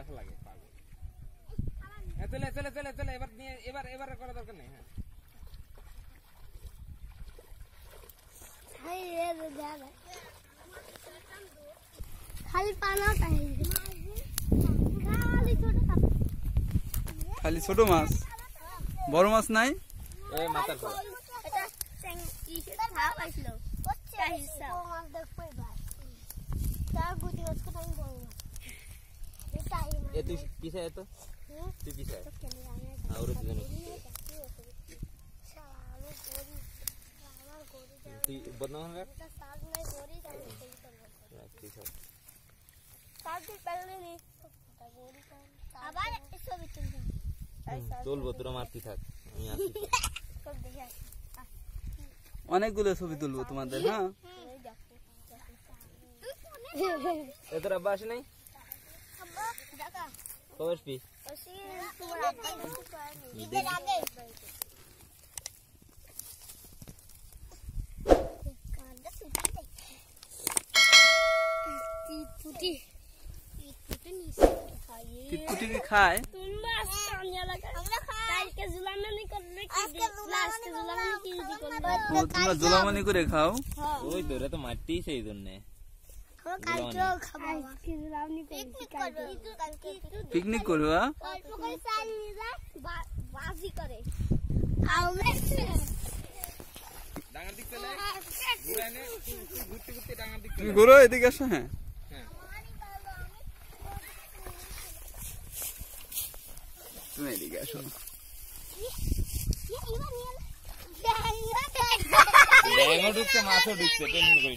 আসা লাগে পাগল। চলে চলে চলে চলে এবার নিয়ে এবার এবার করা দরকার নেই। হ্যাঁ খালি পানা খালি ছোট মাছ, বড় মাছ নাই। তুলবো তোরা মারতি থাক, অনেকগুলো ছবি তুলবো তোমাদের। হ্যাঁ তোর আব্বা আসে নাই? টিটকুটি কি খায়? তোমরা জোলামানি করে খাও? ওই তোরা তো মারতি সেই জন্য। পিকনিক করবা? তুমি ঘুরো এদিকে আসো। হ্যাঁ তুমি এদিকে আসো। মাছও ঢুকছে কাম করে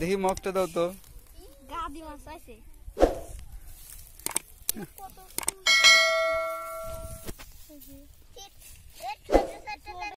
দেখি মগটা দাও তো। গাদি মাছ আছে কত